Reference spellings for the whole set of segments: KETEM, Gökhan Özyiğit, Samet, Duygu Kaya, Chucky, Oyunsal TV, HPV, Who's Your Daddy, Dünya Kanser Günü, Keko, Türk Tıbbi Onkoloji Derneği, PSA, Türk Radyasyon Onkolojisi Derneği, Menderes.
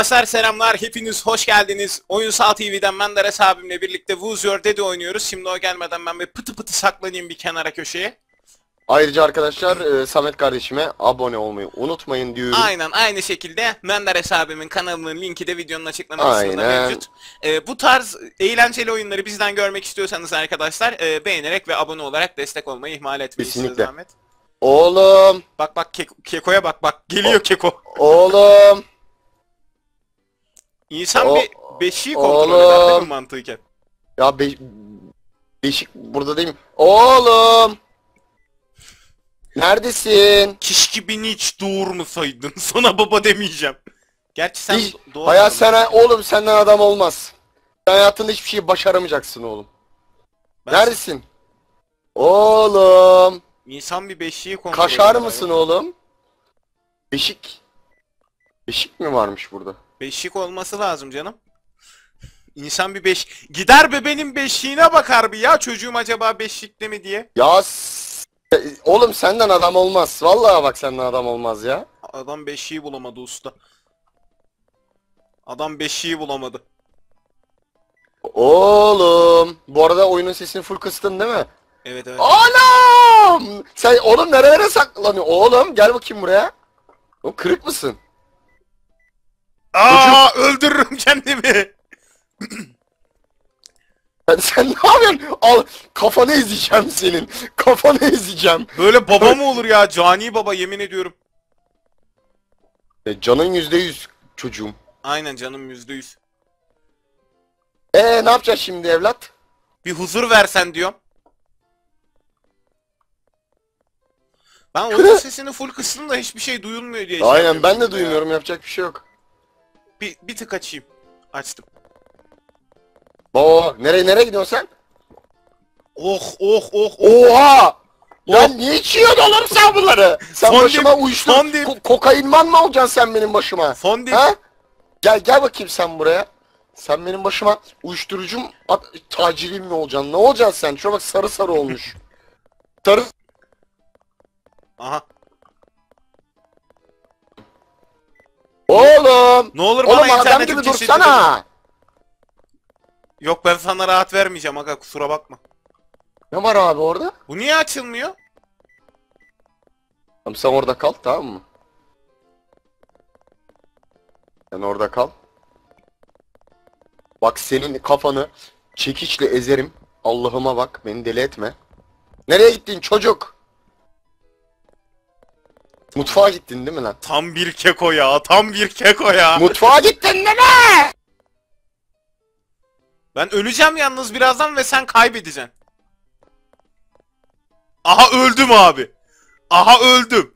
Arkadaşlar selamlar, hepiniz hoş geldiniz. Oyunsal TV'den Menderes abimle birlikte Who's Your Daddy oynuyoruz. Şimdi o gelmeden ben bir pıtı saklanayım bir kenara, köşeye. Ayrıca arkadaşlar Samet kardeşime abone olmayı unutmayın diyorum. Aynen, aynı şekilde Menderes abimin kanalının linki de videonun açıklama kısmında mevcut. Bu tarz eğlenceli oyunları bizden görmek istiyorsanız arkadaşlar beğenerek ve abone olarak destek olmayı ihmal etmeyin. Kesinlikle. Ahmet. Oğlum. Bak bak Keko'ya bak bak. Geliyor Keko. Oğlum. İnsan bir beşiği kontrol eder değil mi mantıken? Ya beşik burada değil mi? Oğlum! Neredesin? Keşke beni hiç doğurmasaydın. Sana baba demeyeceğim. Gerçi sen doğurmadın. Hayat sen oğlum, senden adam olmaz. Hayatında hiçbir şey başaramayacaksın oğlum. Ben neredesin? Oğlum! İnsan bir beşiği kontrol eder. Kaşar mısın oğlum? Beşik. Beşik mi varmış burada? Beşik olması lazım canım. İnsan bir gider be benim beşiğine bakar bir ya, çocuğum acaba beşikte mi diye. Ya oğlum senden adam olmaz. Vallahi bak senden adam olmaz ya. Adam beşiği bulamadı usta. Adam beşiği bulamadı. Oğlum bu arada oyunun sesini full kıstın değil mi? Evet evet. Oğlum! Sen oğlum nereye saklanıyor? Oğlum gel bakayım buraya. O kırık mısın? Aa, öldürürüm kendimi. Sen ne yapıyorsun? Al kafanı ezeceğim senin. Kafanı ezeceğim. Böyle baba mı olur ya? Cani baba, yemin ediyorum. Canın %100 çocuğum. Aynen canım %100. Ne yapacağız şimdi evlat? Bir huzur versen diyorum. Ben oyunun sesini full kısın da hiçbir şey duyulmuyor diye. Aynen ben de duymuyorum ya. Yapacak bir şey yok. Bir tık açayım. Açtım. Oo, nereye gidiyorsun sen? Oh. Oha! Lan niye içiyorsun oğlum sen bunları? Sen başıma uyuştun. Kokainman mı olacaksın sen benim başıma? Fondip. Ha? Gel bakayım sen buraya. Sen benim başıma uyuşturucum, tacirim mi olacaksın? Ne olacaksın sen? Şuna bak, sarı olmuş. Sarı. Aha. Oğlum! Ne olur bana internetim kesildi. Yok ben sana rahat vermeyeceğim aga, kusura bakma. Ne var abi orada? Bu niye açılmıyor? Tamam sen orada kal, tamam mı? Sen orada kal. Bak senin kafanı çekiçle ezerim. Allah'ıma bak, beni deli etme. Nereye gittin çocuk? Mutfağa gittin değil mi lan? Tam bir Keko ya, tam bir Keko ya. Mutfağa gittin değil mi? Ben öleceğim yalnız birazdan ve sen kaybedeceksin. Aha öldüm abi. Aha öldüm.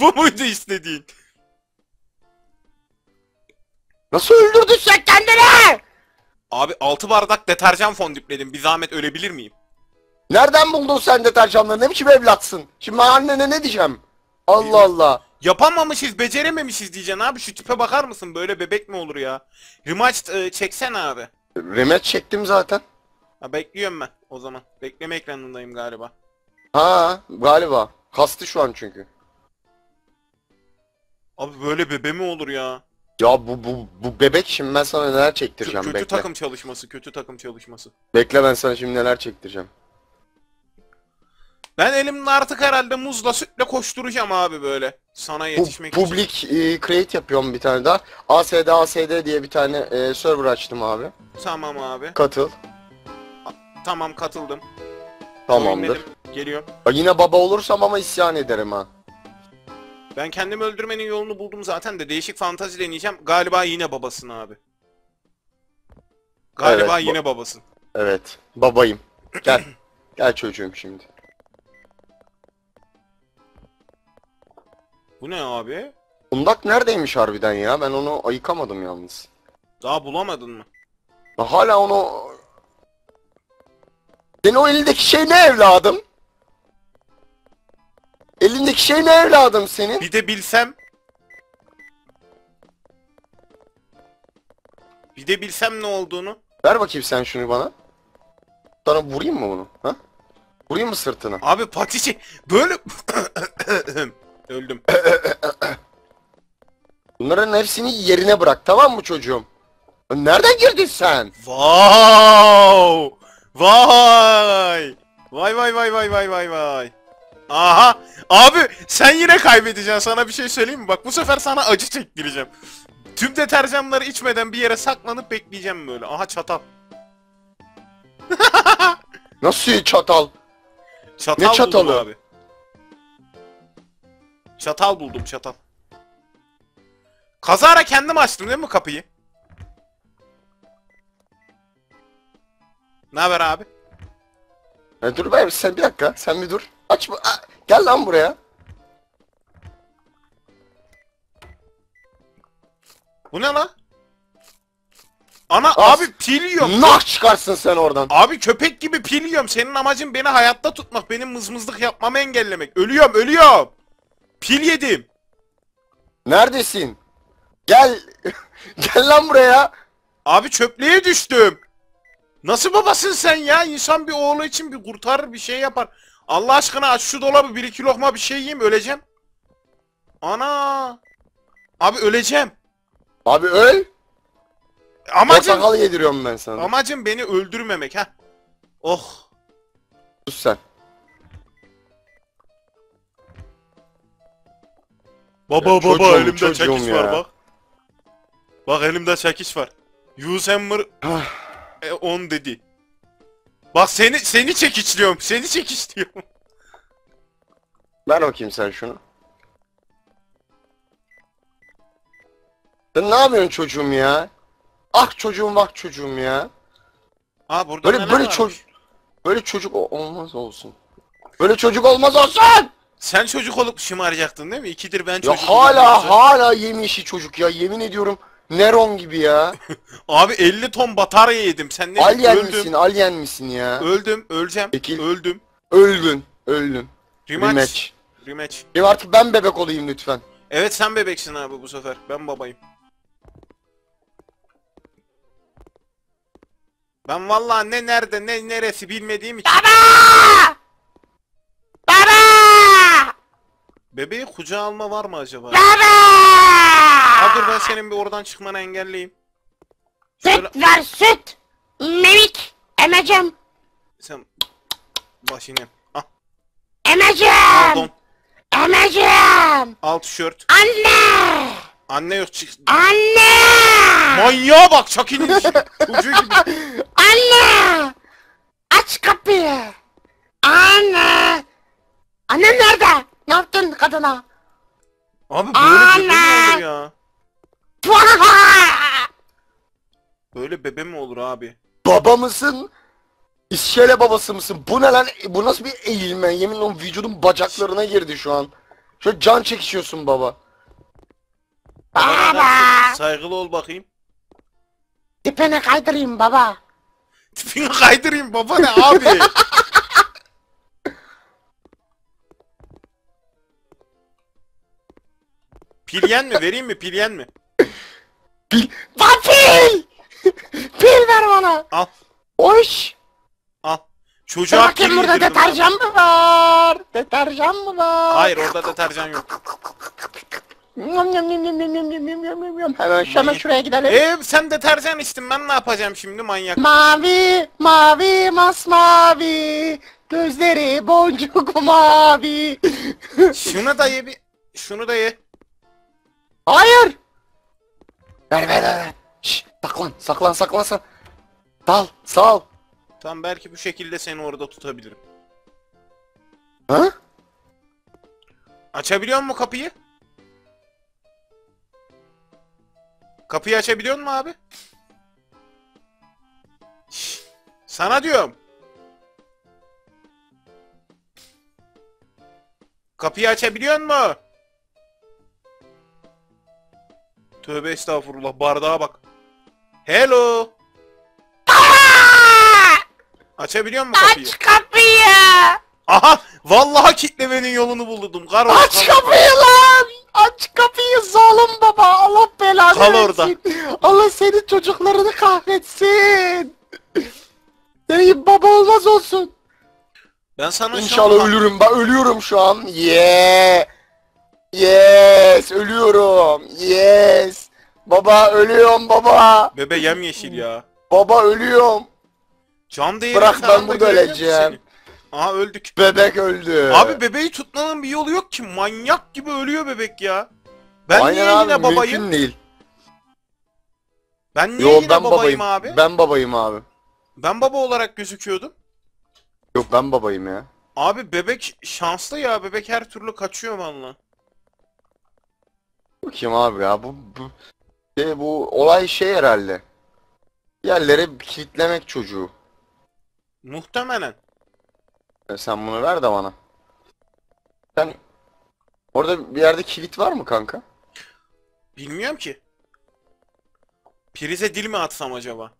Bu muydu istediğin? Nasıl öldürdün sen kendini? Abi 6 bardak deterjan fondipledim. Bir zahmet ölebilir miyim? Nereden buldun sen deterjanları? Ne biçim evlatsın? Şimdi annene ne diyeceğim? Allah Allah. Yapamamışız, becerememişiz diyeceksin abi. Şu tipe bakar mısın? Böyle bebek mi olur ya? Rematch çeksen abi. Rematch çektim zaten. Ha, bekliyorum ben o zaman. Bekleme ekranındayım galiba. Ha galiba. Kastı şu an çünkü. Abi böyle bebe mi olur ya? Ya bu bebek, şimdi ben sana neler çektireceğim. Kötü bekle. Takım çalışması, kötü takım çalışması. Bekle ben sana şimdi neler çektireceğim. Ben elimle artık herhalde muzla sütle koşturacağım abi böyle. Sana yetişmek için. Public create yapıyorum bir tane daha. ASD diye bir tane server açtım abi. Tamam abi. Katıl. Tamam katıldım. Tamamdır. Geliyor. Yine baba olursam ama isyan ederim ha. Ben kendimi öldürmenin yolunu buldum zaten de değişik fantazi deneyeceğim. Galiba yine babasın abi. Galiba evet, yine babasın. Evet babayım. Gel. Gel çocuğum şimdi. Bu ne abi? Kundak neredeymiş harbiden ya? Ben onu ayıkamadım yalnız. Daha bulamadın mı? Hala onu... Senin o elindeki şey ne evladım? Elindeki şey ne evladım senin? Bir de bilsem... Bir de bilsem ne olduğunu. Ver bakayım sen şunu bana. Sana vurayım mı bunu? Ha? Vurayım mı sırtına? Abi patiçi böyle... Öldüm. Bunların hepsini yerine bırak, tamam mı çocuğum? Nereden girdin sen? Wow! Vay! Vay vay vay vay vay vay vay. Aha! Abi sen yine kaybedeceksin, sana bir şey söyleyeyim mi? Bak bu sefer sana acı çektireceğim. Tüm deterjanları içmeden bir yere saklanıp bekleyeceğim böyle. Aha çatal. Nasıl çatal? Çatal ne çatalı abi? Çatal buldum, çatal. Kazara kendim açtım değil mi kapıyı? Ne haber abi? Dur be sen bir dakika, sen bir dur. Açma. Gel lan buraya. Bu ne lan? Ana abi pil yiyorum. Nah çıkarsın sen oradan. Abi köpek gibi pil yiyorum. Senin amacın beni hayatta tutmak, benim mızmızlık yapmamı engellemek. Ölüyorum, ölüyorum. Pil yedim. Neredesin? Gel. Gel lan buraya. Abi çöplüğe düştüm. Nasıl babasın sen ya? İnsan bir oğlu için bir kurtarır, bir şey yapar. Allah aşkına aç şu dolabı, bir iki lokma bir şey yiyeyim, öleceğim. Ana. Abi öleceğim. Abi öl. Amacım portakal yediriyorum ben sana. Amacım beni öldürmemek ha. Oh. Sus sen. Baba ya, baba elimde çekiş var bak. Bak elimde çekiş var. Use hammer 10 dedi. Bak seni çekişliyorum. Seni çekişliyorum. Ver bakayım sen şunu. Sen ne yapıyorsun çocuğum ya? Ah çocuğum bak çocuğum ya. Aa burada böyle çocuk. Böyle çocuk olmaz olsun. Böyle çocuk olmaz olsun. Sen çocuk olup şımaracaktın değil mi? İkidir ben çocuk. Ya hala yemişi çocuk ya, yemin ediyorum. Neron gibi ya. Abi 50 ton batarya yedim. Sen ne? Alien misin? Alien misin ya? Öldüm, öleceğim. Peki. Öldüm. Öldün. Rematch. Artık ben bebek olayım lütfen. Evet sen bebeksin abi bu sefer. Ben babayım. Ben vallahi ne nerede ne neresi bilmediğim için. Baba! Baba! Bebeği kucağa alma var mı acaba? Baba! Ha dur ben senin bir oradan çıkmanı engelleyeyim. Şöyle... Süt var süt. Mevik. Emeceğim. Sen başını. Ah. Emeceğim. Emeceğim. Al tişört. Anne. Anne yok çık. Anne. Manyağa bak Chucky'nin ucu gibi. Anne. Aç kapıyı. Anne. Annem nerede? Ne yaptın kadına? Abi böyle bebe mi olur ya? Böyle bebe mi olur abi? Baba mısın? İskelet babası mısın? Bu ne lan? Bu nasıl bir eğilme? Yeminle o vücudun bacaklarına girdi şu an. Şöyle can çekişiyorsun baba. Baba! Saygılı ol bakayım. Tipini kaydırayım baba. Tipini kaydırayım baba ne abi? Pilyen mi? Vereyim mi? Pilyen mi? Lan pil! Pil ver bana! Al. Hoş! Al. Çocuğa pil yedirdim. Bakayım burada deterjan mı var? Deterjan mı var? Hayır orada deterjan yok. Hemen şuraya gidelim. Sen deterjan içtin, ben ne yapacağım şimdi manyak? Mavi, mavi, masmavi. Gözleri boncuk mavi. Şunu da ye bir. Şunu da ye. Hayır. Ver. Şşş, saklan. Sal. Tam belki bu şekilde seni orada tutabilirim. Ha? Açabiliyor musun kapıyı? Kapıyı açabiliyor musun abi? Şşş, sana diyorum. Kapıyı açabiliyor musun? Tövbe estağfurullah, bardağa bak. Hello. Açabiliyor musun kapıyı? Aç kapıyı. Aha vallahi kitlemenin yolunu buldum. Aç kapıyı lan. Aç kapıyı zalim baba. Allah belanı versin. Kal orada. Allah senin çocuklarını kahretsin. Senin baba olmaz olsun. Ben sana inşallah ölürüm. Ben ölüyorum şu an. Yeah. Yes, ölüyorum. Yes. Baba ölüyorum baba. Bebe yemyeşil ya. Baba ölüyorum. Can değeri. Bırak ben burada öleceğim. Aha öldük. Bebek öldü. Abi bebeği tutmanın bir yolu yok ki. Manyak gibi ölüyor bebek ya. Ben aynen niye abi, yine babayım? Mümkün değil. Ben niye yine babayım abi? Ben babayım abi. Ben baba olarak gözüküyordum. Yok ben babayım ya. Abi bebek şanslı ya. Bebek her türlü kaçıyor valla. Bu kim abi ya? Bu olay şey herhalde. Yerlere kilitlemek çocuğu. Muhtemelen. Sen bunu ver de bana. Sen orada bir yerde kilit var mı kanka? Bilmiyorum ki. Prize dil mi atsam acaba?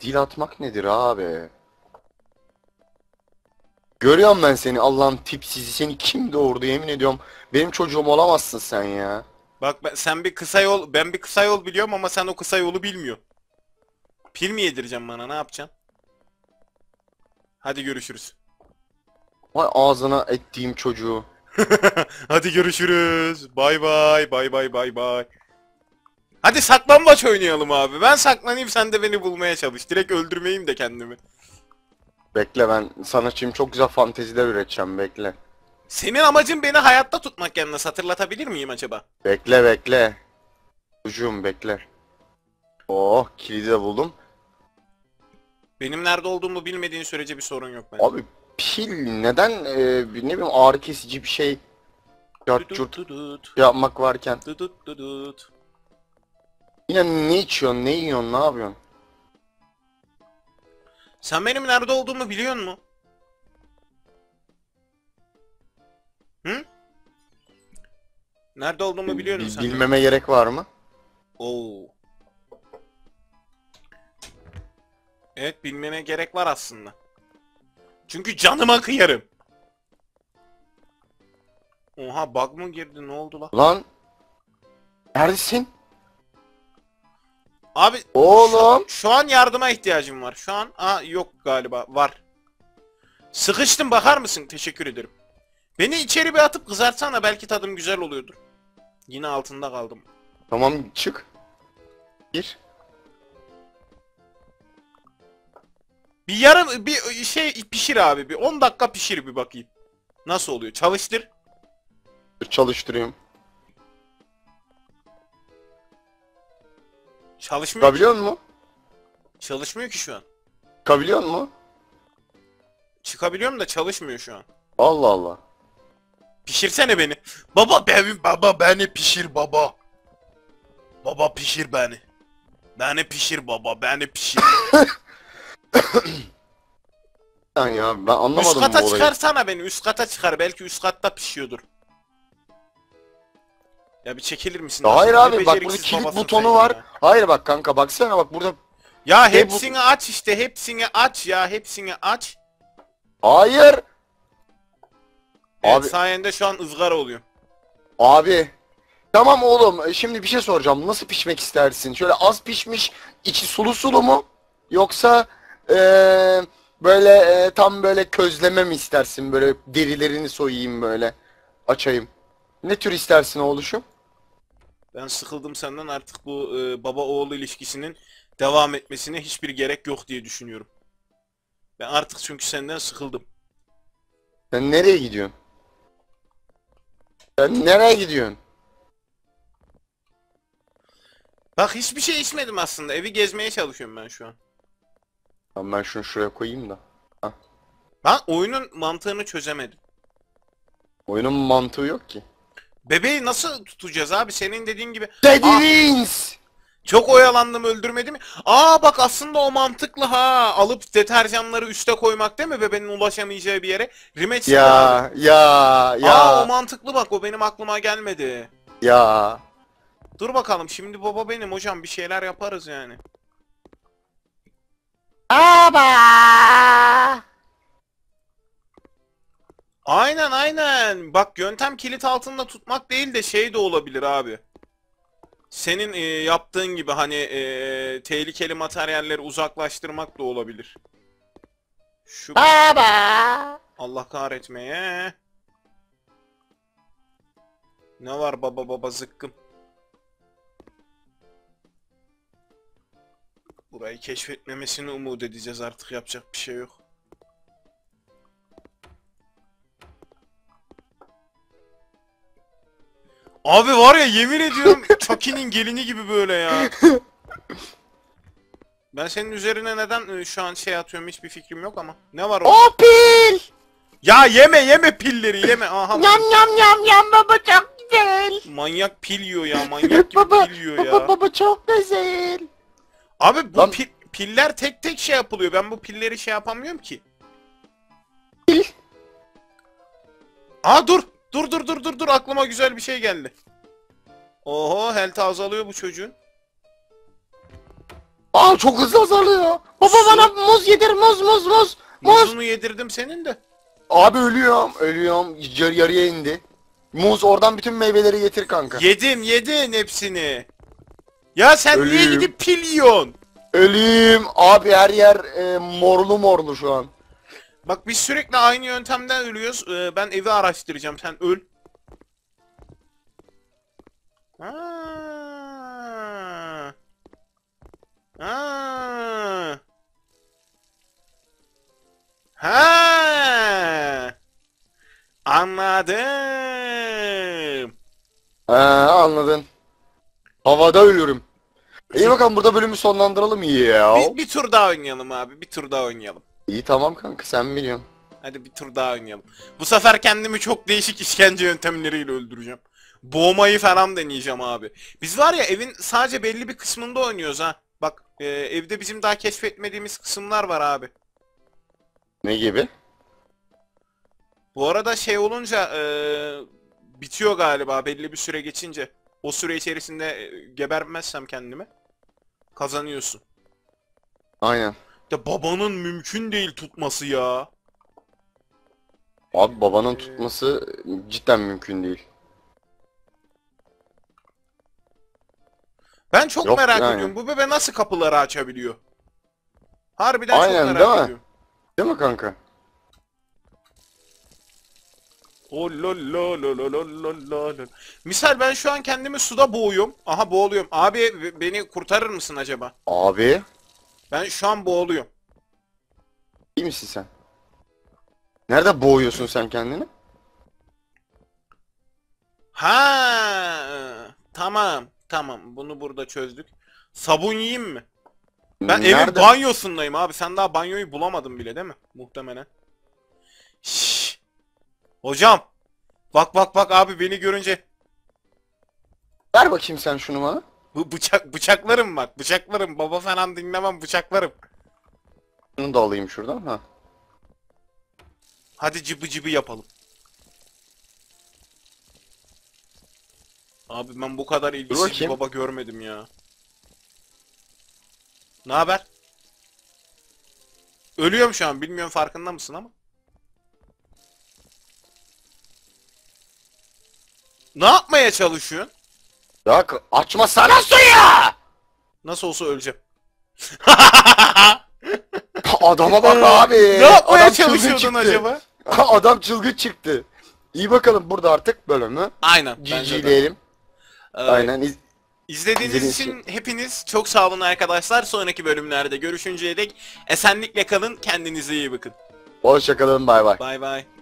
Dil atmak nedir abi? Görüyorum ben seni Allah'ım tipsizi, seni kim doğurdu yemin ediyorum. Benim çocuğum olamazsın sen ya. Bak ben, sen bir kısa yol, ben bir kısa yol biliyorum ama sen o kısa yolu bilmiyorsun. Pil mi yedireceğim bana, ne yapacaksın? Hadi görüşürüz. Vay ağzına ettiğim çocuğu. Hadi görüşürüz. Bay bay bay bay bay bay. Hadi saklambaç oynayalım abi. Ben saklanayım sen de beni bulmaya çalış. Direkt öldürmeyeyim de kendimi. Bekle ben sana şimdi çok güzel fanteziler üreteceğim bekle. Senin amacın beni hayatta tutmak yalnız, hatırlatabilir miyim acaba? Bekle bekle. Çocuğum bekle. Oh kilidi de buldum. Benim nerede olduğumu bilmediğin sürece bir sorun yok bence. Abi pil neden ne bileyim ağrı kesici bir şey yapmak varken. Yine ne içiyorsun, ne yiyorsun, ne yapıyorsun? Sen benim nerede olduğumu biliyor musun? Hı? Nerede olduğumu biliyor musun sen? Bilmeme gerek var mı? Oo. Evet bilmene gerek var aslında. Çünkü canıma kıyarım. Oha bug mı girdi, ne oldu lan? Lan. Neredesin? Abi oğlum şu an yardıma ihtiyacım var. Şu an aa yok galiba var. Sıkıştım bakar mısın? Teşekkür ederim. Beni içeri bir atıp kızartsana belki tadım güzel oluyordur. Yine altında kaldım. Tamam çık. Gir. Bir yarım bir şey pişir abi. Bir 10 dakika pişir bir bakayım. Nasıl oluyor? Çalıştır. Çalıştırıyorum. Çalışmıyor. Çıkabiliyor mu? Çalışmıyor ki şu an. Çıkabiliyor mu? Çıkabiliyorum da çalışmıyor şu an. Allah Allah. Pişirsene beni. Baba benim baba beni pişir baba. Baba pişir beni. Beni pişir baba beni pişir. Lan ya ben anlamadım bu olayı. Üst kata çıkarsana beni, üst kata çıkar belki üst katta pişiyordur. Ya bir çekilir misin? Hayır abi bak burada kilit butonu var. Ya. Hayır bak kanka baksana bak burada. Ya hepsini aç işte, hepsini aç ya, hepsini aç. Hayır. Evet, abi sayende şu an ızgara oluyor. Abi. Tamam oğlum şimdi bir şey soracağım. Nasıl pişmek istersin? Şöyle az pişmiş içi sulu sulu mu? Yoksa böyle tam böyle közleme mi istersin? Böyle derilerini soyayım böyle açayım. Ne tür istersin oğluşum? Ben sıkıldım senden artık bu baba oğlu ilişkisinin devam etmesine hiçbir gerek yok diye düşünüyorum. Ben artık çünkü senden sıkıldım. Sen nereye gidiyorsun? Sen nereye gidiyorsun? Bak hiçbir şey içmedim aslında. Evi gezmeye çalışıyorum ben şu an. Tamam ben şunu şuraya koyayım da. Hah. Ben oyunun mantığını çözemedim. Oyunun mantığı yok ki. Bebeği nasıl tutacağız abi senin dediğin gibi? Dediniz. Çok oyalandım öldürmedi mi? Aa bak aslında o mantıklı ha. Alıp deterjanları üste koymak değil mi bebeğin ulaşamayacağı bir yere? Rematch ya ya ya. Aa o mantıklı bak o benim aklıma gelmedi. Ya. Dur bakalım şimdi baba benim hocam bir şeyler yaparız yani. Aba. Aynen aynen. Bak yöntem kilit altında tutmak değil de şey de olabilir abi. Senin yaptığın gibi hani tehlikeli materyalleri uzaklaştırmak da olabilir. Şu... Baba. Allah kahretmeye. Ne var baba baba zıkkım. Burayı keşfetmemesini umut edeceğiz artık, yapacak bir şey yok. Abi var ya, yemin ediyorum Chucky'nin gelini gibi böyle ya. Ben senin üzerine neden şu an şey atıyorum hiçbir fikrim yok ama. Ne var o? O pil! Ya yeme pilleri yeme. Aha. Yam baba çok güzel. Manyak pil yiyor ya, manyak gibi baba, pil yiyor ya. Baba çok güzel. Abi bu piller tek şey yapılıyor. Ben bu pilleri şey yapamıyorum ki. Pil. Aa dur, aklıma güzel bir şey geldi. Oho, health azalıyor bu çocuğun. Aa çok hızlı azalıyor. Baba bana muz yedir, muz. Muzunu yedirdim senin de. Abi ölüyorum. Yarıya indi. Muz, oradan bütün meyveleri getir kanka. Yedin hepsini. Ya sen ölüm. Niye gidip pil yiyorsun? Ölüm. Abi her yer morlu şu an. Bak biz sürekli aynı yöntemden ölüyoruz. Ben evi araştıracağım, sen öl. Anladım. Anladın. Havada ölüyorum. İyi bakalım, burada bölümü sonlandıralım ya. Bir tur daha oynayalım abi. İyi tamam kanka, sen biliyorsun. Hadi bir tur daha oynayalım. Bu sefer kendimi çok değişik işkence yöntemleriyle öldüreceğim. Boğmayı falan deneyeceğim abi. Biz var ya, evin sadece belli bir kısmında oynuyoruz ha. Bak evde bizim daha keşfetmediğimiz kısımlar var abi. Ne gibi? Bu arada şey olunca bitiyor galiba, belli bir süre geçince. O süre içerisinde gebermezsem kendimi kazanıyorsun. Aynen. Ya babanın mümkün değil tutması ya. Abi babanın tutması cidden mümkün değil. Ben çok merak ediyorum. Bu bebe nasıl kapıları açabiliyor? Harbiden aynen, çok merak ediyorum. Değil mi kanka? Misal ben şu an kendimi suda boğuyorum. Aha boğuluyorum. Abi beni kurtarır mısın acaba? Abi? Ben şu an boğuluyorum. İyi misin sen? Nerede boğuyorsun sen kendini? Ha, tamam. Bunu burada çözdük. Sabun yiyeyim mi? Ben evin banyosundayım abi. Sen daha banyoyu bulamadın bile değil mi? Muhtemelen. Şşş. Hocam. Bak abi, beni görünce. Ver bakayım sen şunu bana. Bıçaklarım bak. Bıçaklarım. Baba falan dinlemem, bıçaklarım. Bunu da alayım şuradan ha. Hadi cıbı yapalım. Abi ben bu kadar ilgisiz bir baba görmedim ya. Ne haber? Ölüyorum şu an, bilmiyorum farkında mısın ama. Ne yapmaya çalışıyorsun? Ya açma sana suyu! Nasıl olsa öleceğim. Adama bak abi. Ne yapmaya çalışıyordun acaba? Adam çılgın çıktı. İyi bakalım, burada artık bölümü. Aynen. GG'leyelim. Aynen. İzlediğiniz için hepiniz çok sağ olun arkadaşlar. Sonraki bölümlerde görüşünceye dek esenlikle kalın. Kendinize iyi bakın. Hoşça kalın. Bay bay.